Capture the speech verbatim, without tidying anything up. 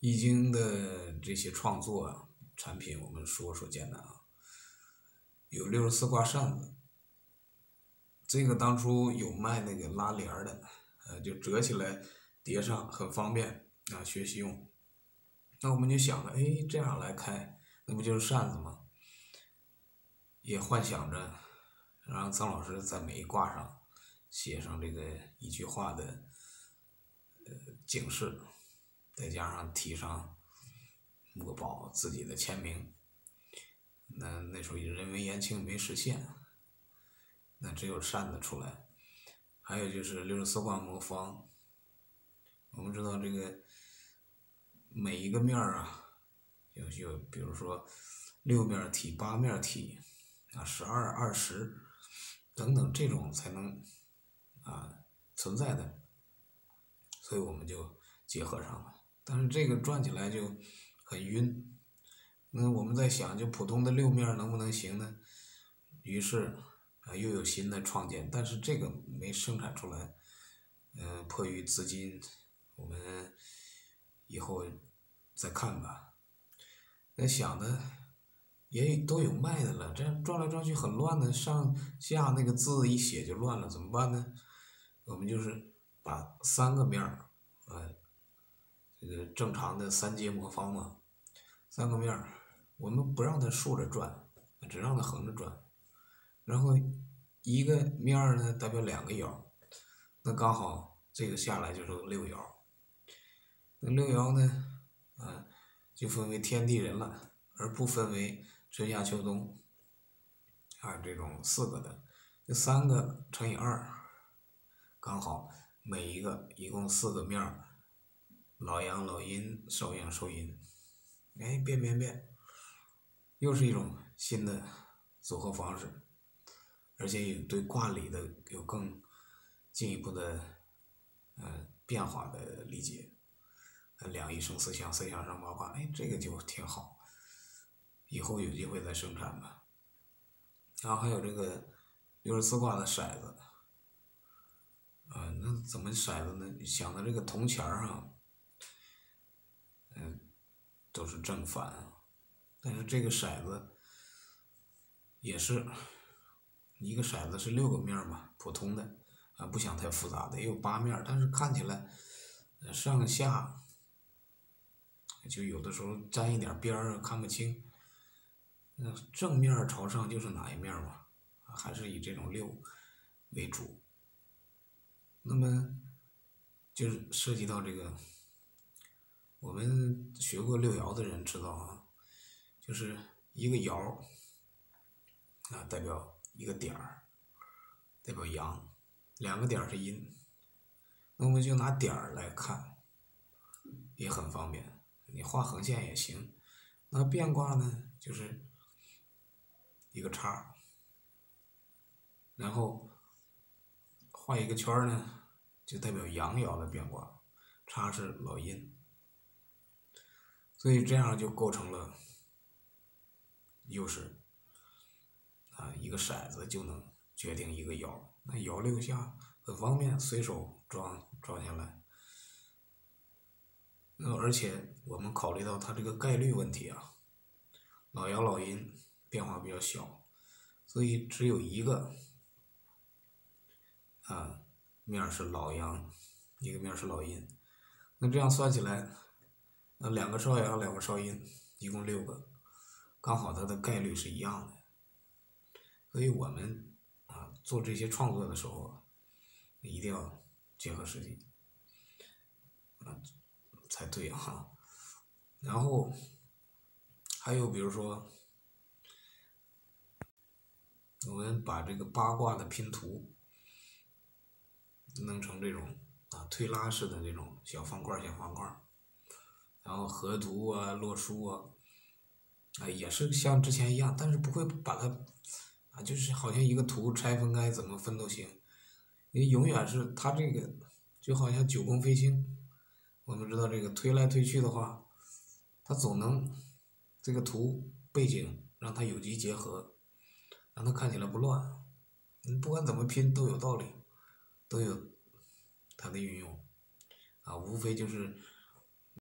易经的这些创作啊产品，我们说说简单啊，有六十四卦扇子，这个当初有卖那个拉帘的，呃，就折起来叠上很方便啊，学习用。那我们就想着，哎，这样来开，那不就是扇子吗？也幻想着让张老师在每一卦上写上这个一句话的呃警示。再加上提上墨宝自己的签名，那那时候人微言轻没实现，那只有扇子出来。还有就是六十四卦魔方，我们知道这个每一个面儿啊，有有比如说六面体、八面体啊、十二、二十等等这种才能啊存在的，所以我们就结合上了。但是这个转起来就很晕，那我们在想，就普通的六面能不能行呢？于是啊，又有新的创建，但是这个没生产出来，嗯、呃，迫于资金，我们以后再看吧。那想的也都有卖的了，这样转来转去很乱的，上下那个字一写就乱了，怎么办呢？我们就是把三个面儿，呃。这个正常的三阶魔方嘛，三个面儿，我们不让它竖着转，只让它横着转。然后一个面儿呢代表两个爻，那刚好这个下来就是六爻。那六爻呢，啊，就分为天地人了，而不分为春夏秋冬啊这种四个的。这三个乘以二，刚好每一个一共四个面儿。老阳老阴，少阳少阴，哎，变变变，又是一种新的组合方式，而且有对卦理的有更进一步的呃变化的理解，两仪生四象，四象生八卦，哎，这个就挺好，以后有机会再生产吧。然后还有这个六十四卦的骰子，啊、呃，那怎么骰子呢？想到这个铜钱儿啊。嗯，都是正反，但是这个骰子也是一个骰子是六个面嘛，普通的啊，不想太复杂的，也有八面，但是看起来上下就有的时候沾一点边儿看不清。那正面朝上就是哪一面嘛，还是以这种六为主。那么就是涉及到这个。我们学过六爻的人知道啊，就是一个爻啊代表一个点儿，代表阳，两个点儿是阴，那我们就拿点儿来看，也很方便，你画横线也行。那变卦呢，就是一个叉，然后画一个圈儿呢，就代表阳爻的变卦，叉是老阴。所以这样就构成了，又是啊一个骰子就能决定一个爻，那摇六下很方便，随手装装下来。那而且我们考虑到它这个概率问题啊，老爻老阴变化比较小，所以只有一个啊面是老阳，一个面是老阴，那这样算起来。那两个少阳，两个少阴，一共六个，刚好它的概率是一样的，所以我们啊做这些创作的时候啊，一定要结合实际，啊才对啊。然后还有比如说，我们把这个八卦的拼图弄成这种啊推拉式的这种小方块小方块。然后河图啊、洛书啊，啊也是像之前一样，但是不会把它啊，就是好像一个图拆分开怎么分都行，因为永远是它这个就好像九宫飞星，我们知道这个推来推去的话，它总能这个图背景让它有机结合，让它看起来不乱，你不管怎么拼都有道理，都有它的运用，啊，无非就是。